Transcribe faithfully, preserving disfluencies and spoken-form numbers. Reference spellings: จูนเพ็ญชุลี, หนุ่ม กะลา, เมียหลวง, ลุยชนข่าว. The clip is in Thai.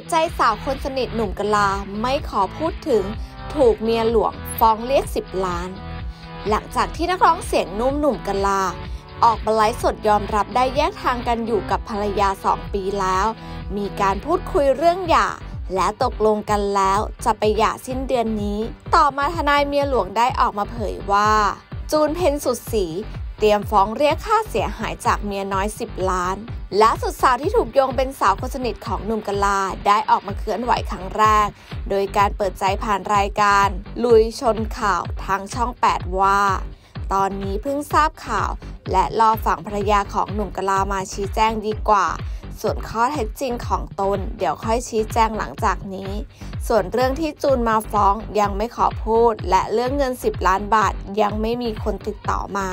ดใจสาวคนสนิทหนุ่มกลาไม่ขอพูดถึงถูกเมียหลวงฟ้องเรียกสิบล้านหลังจากที่นักร้องเสียงนุ่มหนุ่มกลาออกมาไลฟ์สดยอมรับได้แยกทางกันอยู่กับภรรยาสองปีแล้วมีการพูดคุยเรื่องหย่าและตกลงกันแล้วจะไปหย่าสิ้นเดือนนี้ต่อมาทนายเมียหลวงได้ออกมาเผยว่าจูนเพ็ญสุดศรีเตรียมฟ้องเรียกค่าเสียหายจากเมียน้อยสิบล้านและสุดสาวที่ถูกโยงเป็นสาวคนสนิทของหนุ่มกลาได้ออกมาเคลื่อนไหวครั้งแรกโดยการเปิดใจผ่านรายการลุยชนข่าวทางช่องแปดว่าตอนนี้เพิ่งทราบข่าวและรอฝั่งภรรยาของหนุ่มกลามาชี้แจงดีกว่าส่วนข้อเท็จจริงของตนเดี๋ยวค่อยชี้แจงหลังจากนี้ส่วนเรื่องที่จูนมาฟ้องยังไม่ขอพูดและเรื่องเงินสิบล้านบาทยังไม่มีคนติดต่อมา